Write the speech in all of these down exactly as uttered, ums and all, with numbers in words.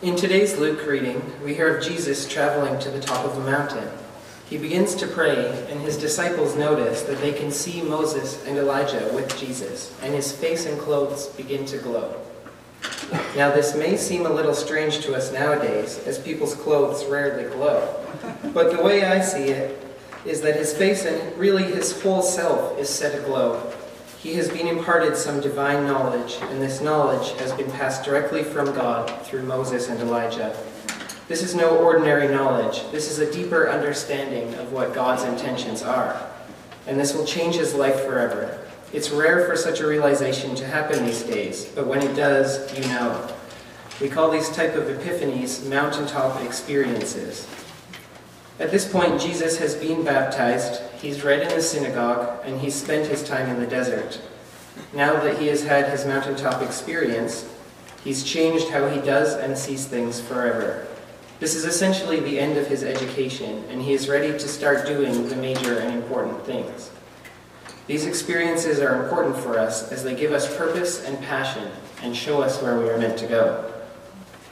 In today's Luke reading, we hear of Jesus traveling to the top of a mountain. He begins to pray, and his disciples notice that they can see Moses and Elijah with Jesus, and his face and clothes begin to glow. Now, this may seem a little strange to us nowadays, as people's clothes rarely glow, but the way I see it is that his face and really his whole self is set aglow. He has been imparted some divine knowledge, and this knowledge has been passed directly from God through Moses and Elijah. This is no ordinary knowledge. This is a deeper understanding of what God's intentions are, and this will change his life forever. It's rare for such a realization to happen these days, but when it does, you know. We call these type of epiphanies mountaintop experiences. At this point, Jesus has been baptized, he's read in the synagogue, and he's spent his time in the desert. Now that he has had his mountaintop experience, he's changed how he does and sees things forever. This is essentially the end of his education, and he is ready to start doing the major and important things. These experiences are important for us as they give us purpose and passion and show us where we are meant to go.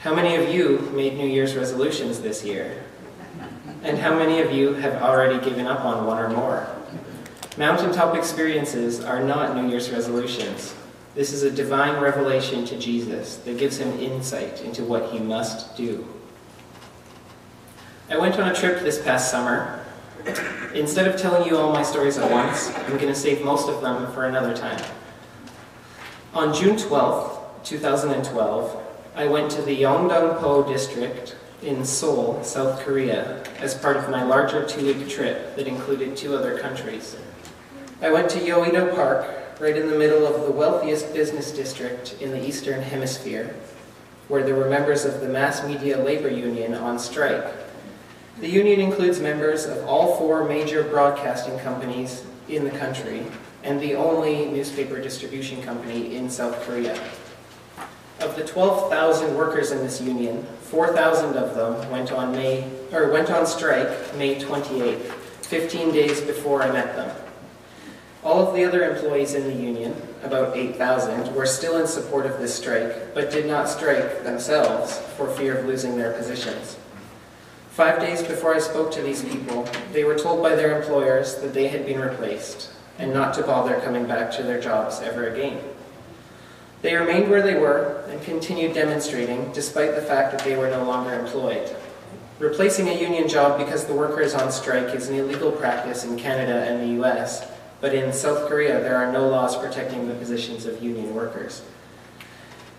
How many of you made New Year's resolutions this year? And how many of you have already given up on one or more? Mountaintop experiences are not New Year's resolutions. This is a divine revelation to Jesus that gives him insight into what he must do. I went on a trip this past summer. Instead of telling you all my stories at once, I'm going to save most of them for another time. On June twelfth, two thousand twelve, I went to the Yongdongpo District in Seoul, South Korea, as part of my larger two-week trip that included two other countries. I went to Yeouido Park, right in the middle of the wealthiest business district in the Eastern Hemisphere, where there were members of the Mass Media Labor Union on strike. The union includes members of all four major broadcasting companies in the country, and the only newspaper distribution company in South Korea. Of the twelve thousand workers in this union, four thousand of them went on May, or went on strike May twenty-eighth, fifteen days before I met them. All of the other employees in the union, about eight thousand, were still in support of this strike, but did not strike themselves for fear of losing their positions. Five days before I spoke to these people, they were told by their employers that they had been replaced and not to bother coming back to their jobs ever again. They remained where they were and continued demonstrating despite the fact that they were no longer employed. Replacing a union job because the worker is on strike is an illegal practice in Canada and the U S, but in South Korea there are no laws protecting the positions of union workers.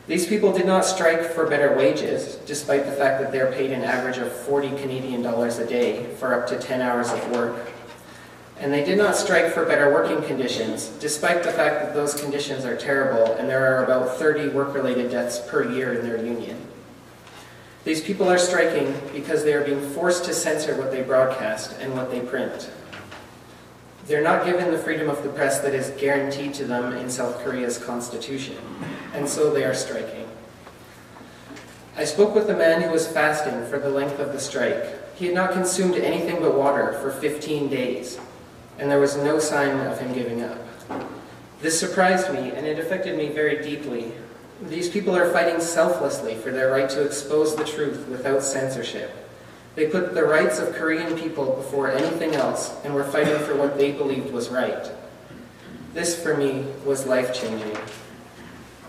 These people did not strike for better wages, despite the fact that they're paid an average of forty Canadian dollars a day for up to ten hours of work. And they did not strike for better working conditions, despite the fact that those conditions are terrible and there are about thirty work-related deaths per year in their union. These people are striking because they are being forced to censor what they broadcast and what they print. They're not given the freedom of the press that is guaranteed to them in South Korea's constitution, and so they are striking. I spoke with a man who was fasting for the length of the strike. He had not consumed anything but water for fifteen days. And there was no sign of him giving up. This surprised me, and it affected me very deeply. These people are fighting selflessly for their right to expose the truth without censorship. They put the rights of Korean people before anything else, and were fighting for what they believed was right. This, for me, was life-changing.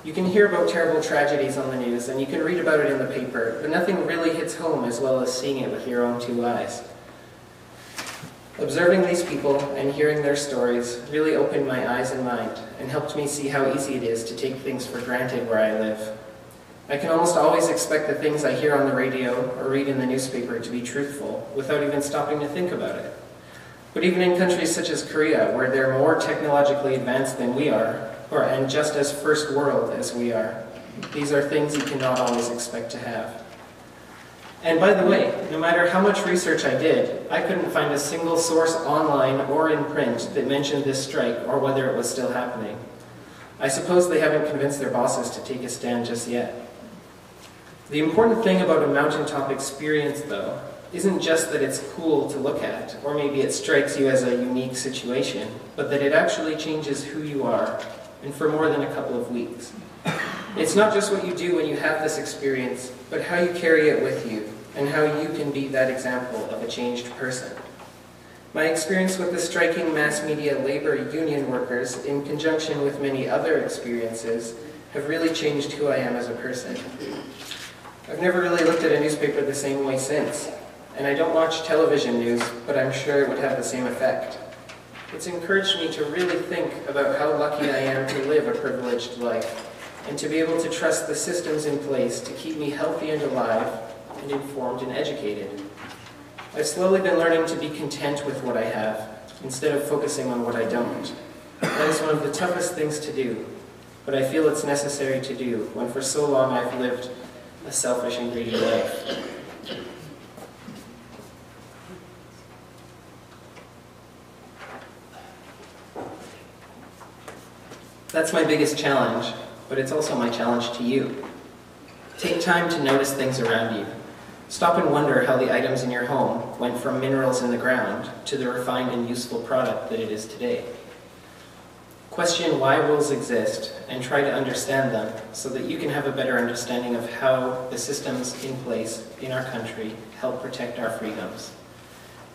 You can hear about terrible tragedies on the news, and you can read about it in the paper, but nothing really hits home as well as seeing it with your own two eyes. Observing these people and hearing their stories really opened my eyes and mind and helped me see how easy it is to take things for granted where I live. I can almost always expect the things I hear on the radio or read in the newspaper to be truthful without even stopping to think about it. But even in countries such as Korea, where they're more technologically advanced than we are, or and just as first world as we are, these are things you cannot always expect to have. And by the way, no matter how much research I did, I couldn't find a single source online or in print that mentioned this strike or whether it was still happening. I suppose they haven't convinced their bosses to take a stand just yet. The important thing about a mountaintop experience, though, isn't just that it's cool to look at, or maybe it strikes you as a unique situation, but that it actually changes who you are, and for more than a couple of weeks. It's not just what you do when you have this experience, but how you carry it with you, and how you can be that example of a changed person. My experience with the striking Mass Media Labor Union workers, in conjunction with many other experiences, have really changed who I am as a person. I've never really looked at a newspaper the same way since, and I don't watch television news, but I'm sure it would have the same effect. It's encouraged me to really think about how lucky I am to live a privileged life, and to be able to trust the systems in place to keep me healthy and alive, and informed and educated. I've slowly been learning to be content with what I have, instead of focusing on what I don't. That is one of the toughest things to do, but I feel it's necessary to do when for so long I've lived a selfish and greedy life. That's my biggest challenge, but it's also my challenge to you. Take time to notice things around you. Stop and wonder how the items in your home went from minerals in the ground to the refined and useful product that it is today. Question why rules exist and try to understand them so that you can have a better understanding of how the systems in place in our country help protect our freedoms.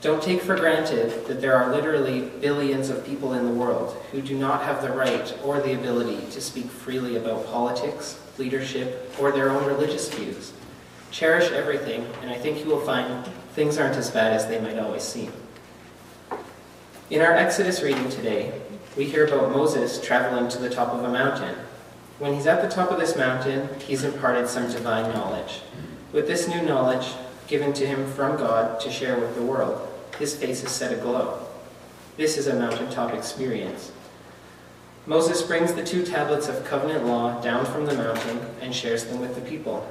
Don't take for granted that there are literally billions of people in the world who do not have the right or the ability to speak freely about politics, leadership, or their own religious views. Cherish everything, and I think you will find things aren't as bad as they might always seem. In our Exodus reading today, we hear about Moses traveling to the top of a mountain. When he's at the top of this mountain, he's imparted some divine knowledge. With this new knowledge, given to him from God to share with the world, his face is set aglow. This is a mountaintop experience. Moses brings the two tablets of covenant law down from the mountain and shares them with the people.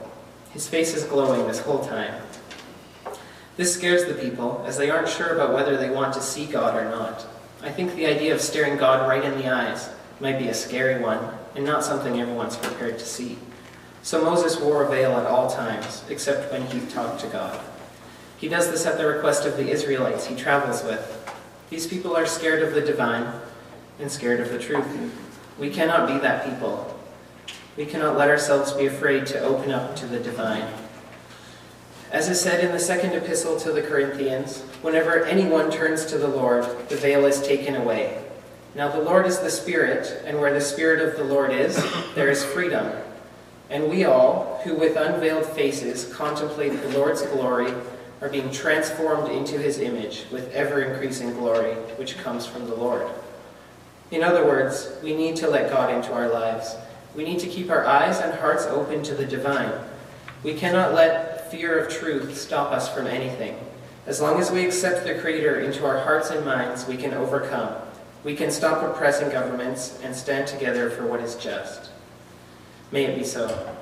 His face is glowing this whole time. This scares the people, as they aren't sure about whether they want to see God or not. I think the idea of staring God right in the eyes might be a scary one, and not something everyone's prepared to see. So Moses wore a veil at all times, except when he talked to God. He does this at the request of the Israelites he travels with. These people are scared of the divine and scared of the truth. We cannot be that people. We cannot let ourselves be afraid to open up to the divine. As is said in the second epistle to the Corinthians, whenever anyone turns to the Lord, the veil is taken away. Now the Lord is the Spirit, and where the Spirit of the Lord is, there is freedom. And we all, who with unveiled faces contemplate the Lord's glory, are being transformed into his image with ever-increasing glory, which comes from the Lord. In other words, we need to let God into our lives. We need to keep our eyes and hearts open to the divine. We cannot let fear of truth stop us from anything. As long as we accept the Creator into our hearts and minds, we can overcome. We can stop oppressing governments and stand together for what is just. May it be so.